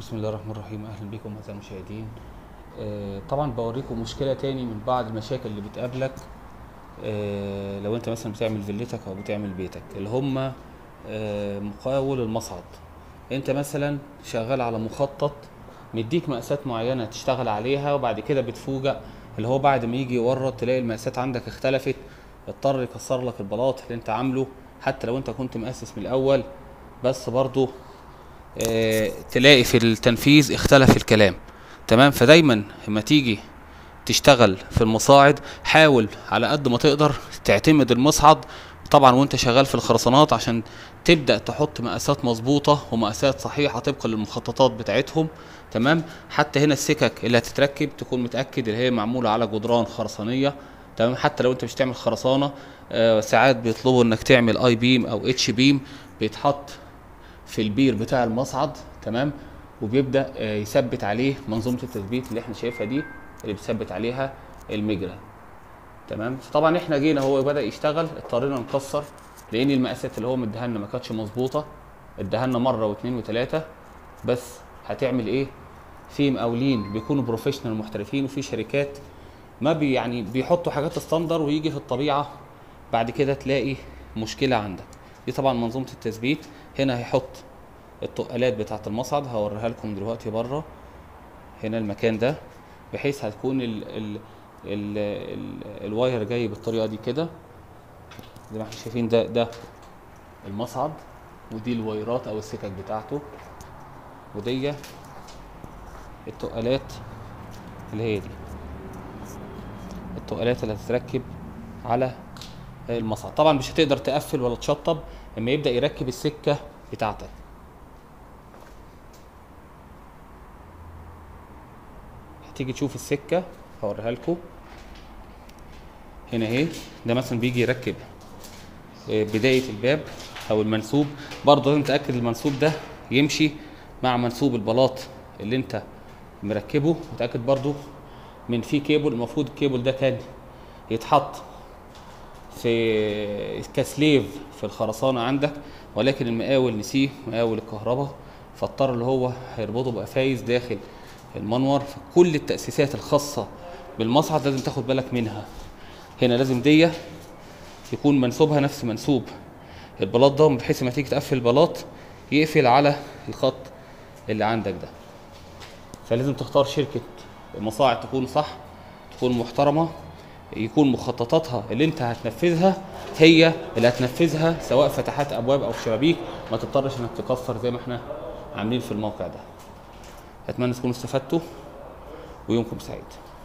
بسم الله الرحمن الرحيم. اهلا بكم اعزائي المشاهدين. طبعا بوريكم مشكله تاني من بعض المشاكل اللي بتقابلك لو انت مثلا بتعمل فيلتك او بتعمل بيتك، اللي هم مقاول المصعد. انت مثلا شغال على مخطط مديك مقاسات معينه تشتغل عليها، وبعد كده بتفوجئ اللي هو بعد ما يجي يورط تلاقي المقاسات عندك اختلفت، اضطر يكسر لك البلاط اللي انت عامله حتى لو انت كنت مؤسس من الاول، بس برضه تلاقي في التنفيذ اختلف الكلام. تمام، فدايما لما تيجي تشتغل في المصاعد حاول على قد ما تقدر تعتمد المصعد طبعا وانت شغال في الخرسانات، عشان تبدأ تحط مقاسات مظبوطة ومقاسات صحيحة طبقا للمخططات بتاعتهم. تمام، حتى هنا السكك اللي هتتركب تكون متأكد اللي هي معمولة على جدران خرسانية. تمام، حتى لو انت مش تعمل خرسانة، ساعات بيطلبوا انك تعمل اي بيم او اتش بيم، بيتحط في البير بتاع المصعد. تمام، وبيبدأ يثبت عليه منظومة التثبيت اللي احنا شايفها دي اللي بتثبت عليها المجرى. تمام، فطبعا احنا جينا هو بدأ يشتغل، اضطرينا نكسر لان المقاسات اللي هو مديها لنا ما كانتش مظبوطة، اداها لنا مرة واثنين وثلاثة. بس هتعمل ايه؟ في مقاولين بيكونوا بروفيشنال محترفين، وفي شركات ما يعني بيحطوا حاجات ستاندر ويجي في الطبيعة بعد كده تلاقي مشكلة عندك. دي طبعا منظومة التثبيت، هنا هيحط التقالات بتاعة المصعد هوريها لكم دلوقتي بره، هنا المكان ده، بحيث هتكون ال ال ال ال الواير جاي بالطريقة دي كده زي ما احنا شايفين. ده المصعد، ودي الوايرات او السكك بتاعته، ودي التقالات اللي هي دي التقالات اللي هتتركب على المصعد. طبعا مش هتقدر تقفل ولا تشطب لما يبدأ يركب السكة بتاعتك. هتيجي تشوف السكة هوريها لكم هنا اهي، ده مثلا بيجي يركب بداية الباب او المنسوب، برضه لازم تتأكد المنسوب ده يمشي مع منسوب البلاط اللي انت مركبه، وتأكد برضه من في كيبل، المفروض الكيبل ده كان يتحط في كسليف في الخرسانه عندك، ولكن المقاول نسيه، مقاول الكهرباء، فاضطر اللي هو هيربطه بقفايز داخل المنور. فكل التاسيسات الخاصه بالمصعد لازم تاخد بالك منها. هنا لازم دي يكون منسوبها نفس منسوب البلاط ده، بحيث ما تيجي تقفل البلاط يقفل على الخط اللي عندك ده. فلازم تختار شركه المصاعد تكون صح، تكون محترمه، يكون مخططاتها اللي انت هتنفذها هي اللي هتنفذها، سواء فتحات ابواب او شبابيك، ما تضطرش انك تكسر زي ما احنا عاملين في الموقع ده. اتمنى تكونوا استفدتوا ويومكم سعيد.